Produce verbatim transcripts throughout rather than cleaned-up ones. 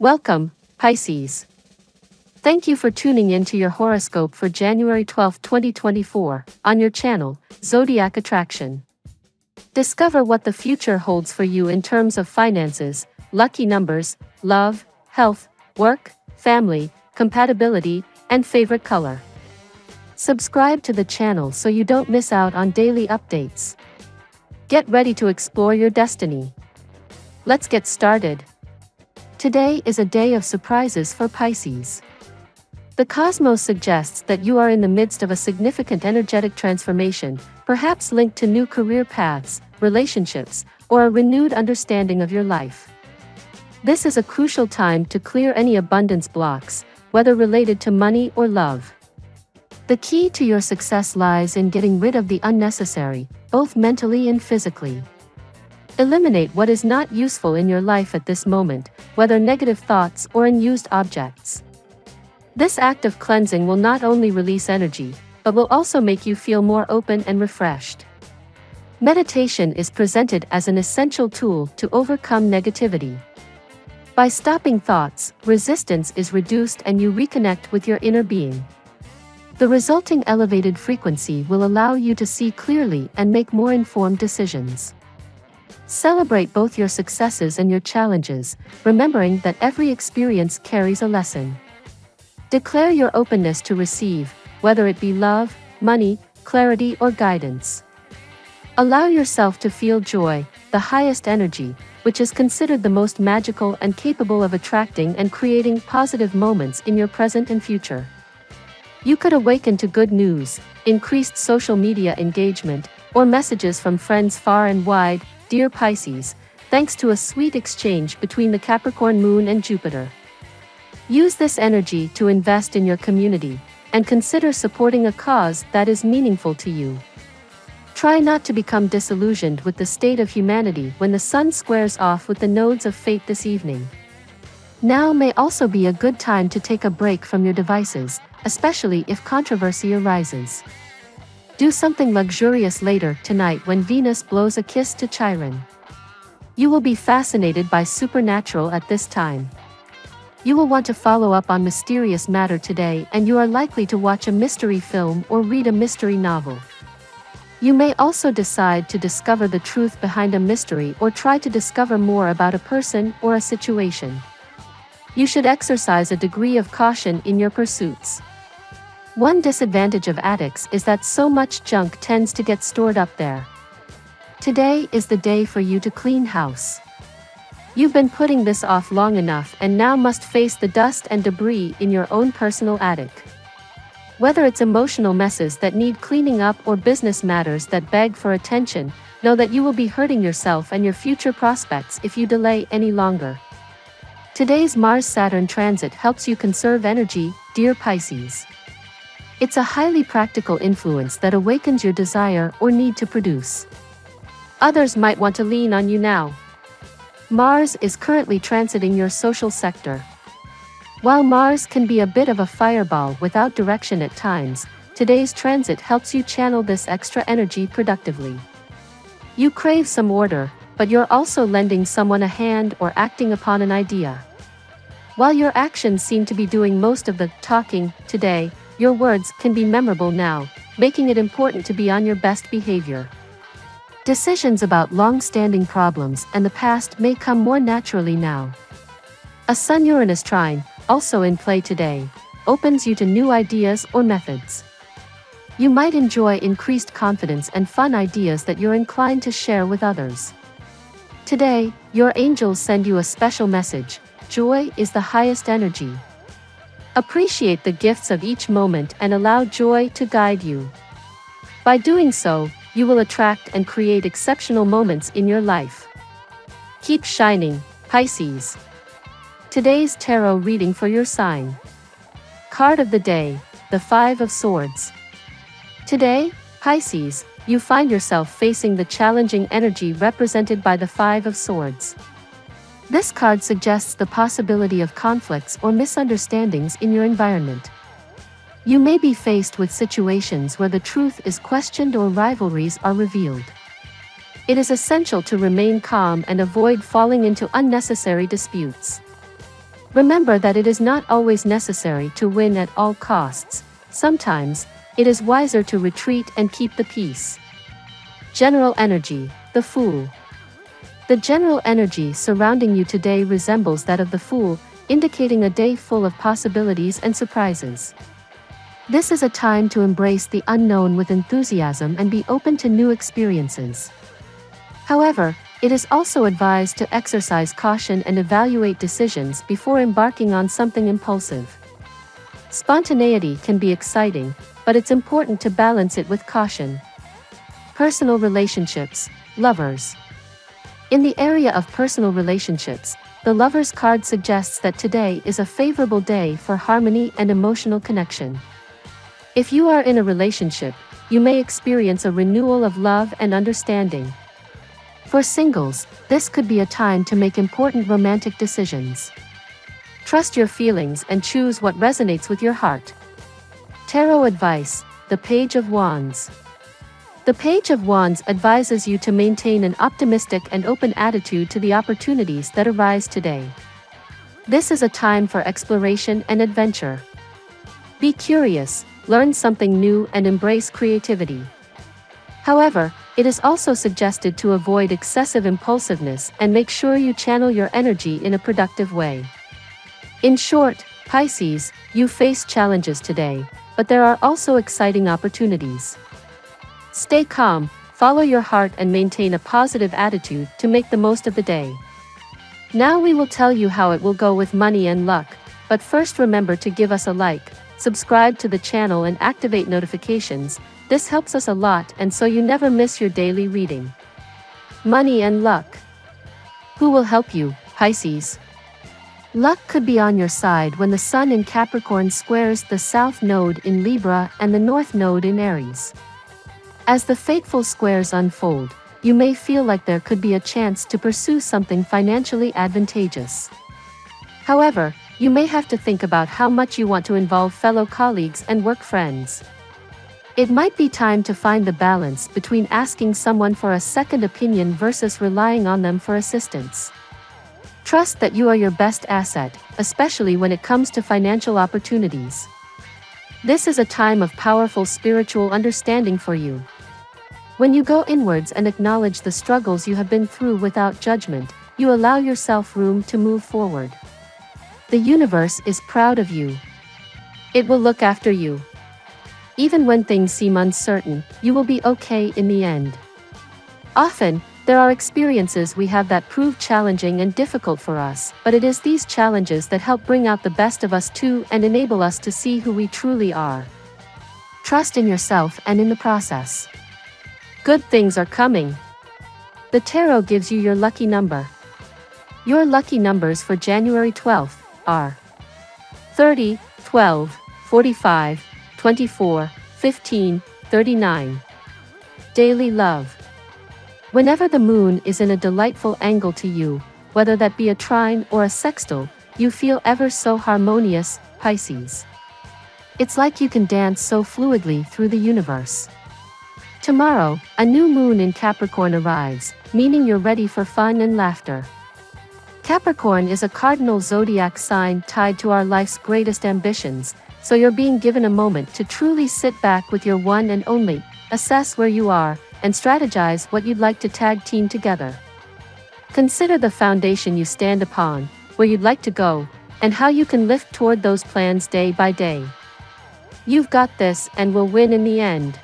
Welcome, Pisces. Thank you for tuning in to your horoscope for January twelfth, twenty twenty-four, on your channel, Zodiac Attraction. Discover what the future holds for you in terms of finances, lucky numbers, love, health, work, family, compatibility, and favorite color. Subscribe to the channel so you don't miss out on daily updates. Get ready to explore your destiny. Let's get started. Today is a day of surprises for Pisces. The cosmos suggests that you are in the midst of a significant energetic transformation, perhaps linked to new career paths, relationships, or a renewed understanding of your life. This is a crucial time to clear any abundance blocks, whether related to money or love. The key to your success lies in getting rid of the unnecessary, both mentally and physically. Eliminate what is not useful in your life at this moment, whether negative thoughts or unused objects. This act of cleansing will not only release energy, but will also make you feel more open and refreshed. Meditation is presented as an essential tool to overcome negativity. By stopping thoughts, resistance is reduced and you reconnect with your inner being. The resulting elevated frequency will allow you to see clearly and make more informed decisions. Celebrate both your successes and your challenges, remembering that every experience carries a lesson. Declare your openness to receive, whether it be love, money, clarity, or guidance. Allow yourself to feel joy, the highest energy, which is considered the most magical and capable of attracting and creating positive moments in your present and future. You could awaken to good news, increased social media engagement, or messages from friends far and wide, dear Pisces, thanks to a sweet exchange between the Capricorn Moon and Jupiter. Use this energy to invest in your community, and consider supporting a cause that is meaningful to you. Try not to become disillusioned with the state of humanity when the sun squares off with the nodes of fate this evening. Now may also be a good time to take a break from your devices, especially if controversy arises. Do something luxurious later tonight when Venus blows a kiss to Chiron. You will be fascinated by supernatural at this time. You will want to follow up on mysterious matter today, and you are likely to watch a mystery film or read a mystery novel. You may also decide to discover the truth behind a mystery or try to discover more about a person or a situation. You should exercise a degree of caution in your pursuits. One disadvantage of attics is that so much junk tends to get stored up there. Today is the day for you to clean house. You've been putting this off long enough and now must face the dust and debris in your own personal attic. Whether it's emotional messes that need cleaning up or business matters that beg for attention, know that you will be hurting yourself and your future prospects if you delay any longer. Today's Mars-Saturn transit helps you conserve energy, dear Pisces. It's a highly practical influence that awakens your desire or need to produce. Others might want to lean on you now. Mars is currently transiting your social sector. While Mars can be a bit of a fireball without direction at times, today's transit helps you channel this extra energy productively. You crave some order, but you're also lending someone a hand or acting upon an idea. While your actions seem to be doing most of the talking today, your words can be memorable now, making it important to be on your best behavior. Decisions about long-standing problems and the past may come more naturally now. A Sun-Uranus trine, also in play today, opens you to new ideas or methods. You might enjoy increased confidence and fun ideas that you're inclined to share with others. Today, your angels send you a special message: joy is the highest energy. Appreciate the gifts of each moment and allow joy to guide you. By doing so, you will attract and create exceptional moments in your life. Keep shining, Pisces. Today's tarot reading for your sign. Card of the day, the Five of Swords. Today, Pisces, you find yourself facing the challenging energy represented by the Five of Swords. This card suggests the possibility of conflicts or misunderstandings in your environment. You may be faced with situations where the truth is questioned or rivalries are revealed. It is essential to remain calm and avoid falling into unnecessary disputes. Remember that it is not always necessary to win at all costs. Sometimes, it is wiser to retreat and keep the peace. General energy, the Fool. The general energy surrounding you today resembles that of the Fool, indicating a day full of possibilities and surprises. This is a time to embrace the unknown with enthusiasm and be open to new experiences. However, it is also advised to exercise caution and evaluate decisions before embarking on something impulsive. Spontaneity can be exciting, but it's important to balance it with caution. Personal relationships, lovers. In the area of personal relationships, the Lovers card suggests that today is a favorable day for harmony and emotional connection. If you are in a relationship, you may experience a renewal of love and understanding. For singles, this could be a time to make important romantic decisions. Trust your feelings and choose what resonates with your heart. Tarot advice, the Page of Wands. The Page of Wands advises you to maintain an optimistic and open attitude to the opportunities that arise today. This is a time for exploration and adventure. Be curious, learn something new and embrace creativity. However, it is also suggested to avoid excessive impulsiveness and make sure you channel your energy in a productive way. In short, Pisces, you face challenges today, but there are also exciting opportunities. Stay calm, follow your heart and maintain a positive attitude to make the most of the day. Now we will tell you how it will go with money and luck, but first remember to give us a like, subscribe to the channel and activate notifications. This helps us a lot and so you never miss your daily reading. Money and luck. Who will help you, Pisces? Luck could be on your side when the Sun in Capricorn squares the South Node in Libra and the North Node in Aries. As the fateful squares unfold, you may feel like there could be a chance to pursue something financially advantageous. However, you may have to think about how much you want to involve fellow colleagues and work friends. It might be time to find the balance between asking someone for a second opinion versus relying on them for assistance. Trust that you are your best asset, especially when it comes to financial opportunities. This is a time of powerful spiritual understanding for you. When you go inwards and acknowledge the struggles you have been through without judgment, you allow yourself room to move forward. The universe is proud of you. It will look after you. Even when things seem uncertain, you will be okay in the end. Often, there are experiences we have that prove challenging and difficult for us, but it is these challenges that help bring out the best of us too and enable us to see who we truly are. Trust in yourself and in the process. Good things are coming. The tarot gives you your lucky number. Your lucky numbers for January twelfth are thirty, twelve, forty-five, twenty-four, fifteen, thirty-nine. Daily love. Whenever the moon is in a delightful angle to you, whether that be a trine or a sextile, you feel ever so harmonious, Pisces. It's like you can dance so fluidly through the universe. Tomorrow, a new moon in Capricorn arrives, meaning you're ready for fun and laughter. Capricorn is a cardinal zodiac sign tied to our life's greatest ambitions, so you're being given a moment to truly sit back with your one and only, assess where you are, and strategize what you'd like to tag team together. Consider the foundation you stand upon, where you'd like to go, and how you can lift toward those plans day by day. You've got this and will win in the end.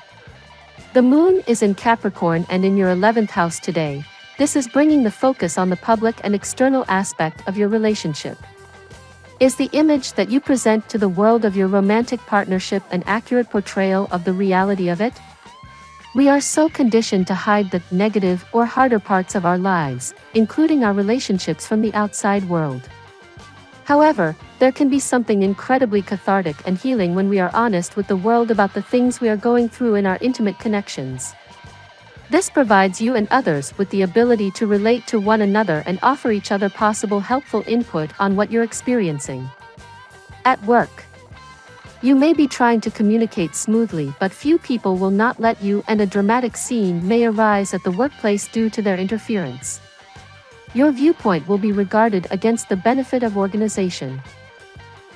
The moon is in Capricorn and in your eleventh house today. This is bringing the focus on the public and external aspect of your relationship. Is the image that you present to the world of your romantic partnership an accurate portrayal of the reality of it? We are so conditioned to hide the negative or harder parts of our lives, including our relationships, from the outside world. However, there can be something incredibly cathartic and healing when we are honest with the world about the things we are going through in our intimate connections. This provides you and others with the ability to relate to one another and offer each other possible helpful input on what you're experiencing. At work. You may be trying to communicate smoothly, but few people will not let you, and a dramatic scene may arise at the workplace due to their interference. your viewpoint will be regarded against the benefit of organization.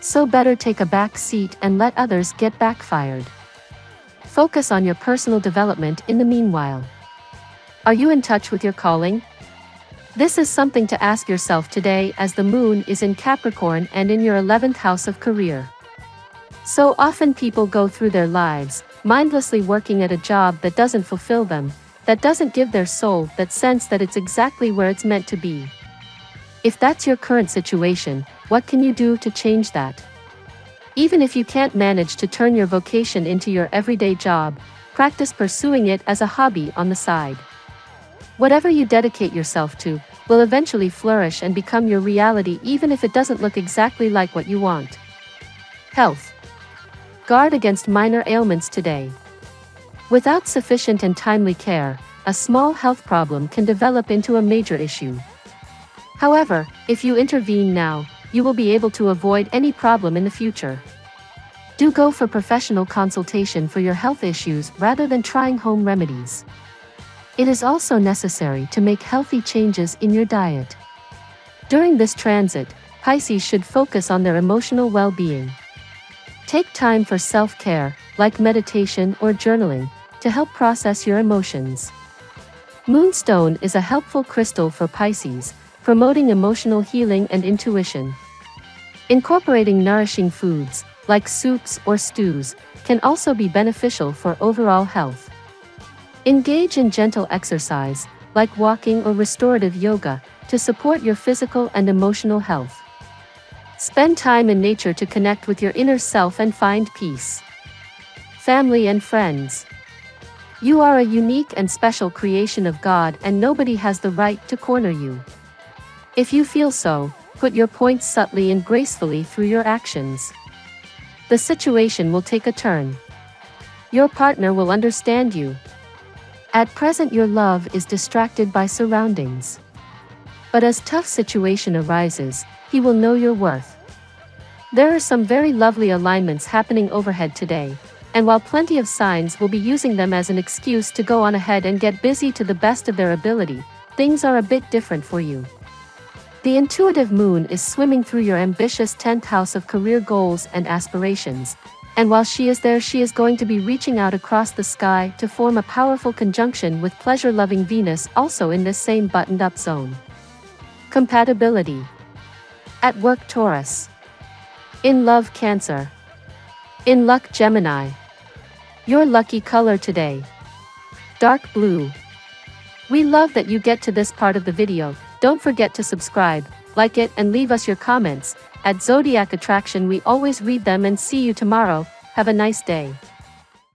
So better take a back seat and let others get backfired. Focus on your personal development in the meanwhile. Are you in touch with your calling? This is something to ask yourself today, as the moon is in Capricorn and in your eleventh house of career. So often people go through their lives, mindlessly working at a job that doesn't fulfill them, that doesn't give their soul that sense that it's exactly where it's meant to be. If that's your current situation, what can you do to change that? Even if you can't manage to turn your vocation into your everyday job, practice pursuing it as a hobby on the side. Whatever you dedicate yourself to will eventually flourish and become your reality, even if it doesn't look exactly like what you want. Health. Guard against minor ailments today. Without sufficient and timely care, a small health problem can develop into a major issue. However, if you intervene now, you will be able to avoid any problem in the future. Do go for professional consultation for your health issues rather than trying home remedies. It is also necessary to make healthy changes in your diet. During this transit, Pisces should focus on their emotional well-being. Take time for self-care, like meditation or journaling, to help process your emotions. Moonstone is a helpful crystal for Pisces, promoting emotional healing and intuition. Incorporating nourishing foods, like soups or stews, can also be beneficial for overall health. Engage in gentle exercise, like walking or restorative yoga, to support your physical and emotional health. Spend time in nature to connect with your inner self and find peace. Family and friends. You are a unique and special creation of God, and nobody has the right to corner you. If you feel so, put your points subtly and gracefully through your actions. The situation will take a turn. Your partner will understand you. At present, your love is distracted by surroundings. But as tough situation arises, he will know your worth. There are some very lovely alignments happening overhead today, and while plenty of signs will be using them as an excuse to go on ahead and get busy to the best of their ability, things are a bit different for you. The intuitive moon is swimming through your ambitious tenth house of career goals and aspirations, and while she is there, she is going to be reaching out across the sky to form a powerful conjunction with pleasure-loving Venus, also in this same buttoned-up zone. Compatibility. At work, Taurus. In love, Cancer. In luck, Gemini. Your lucky color today: dark blue. We love that you get to this part of the video. Don't forget to subscribe, like it, and leave us your comments. At Zodiac Attraction, we always read them, and see you tomorrow. Have a nice day.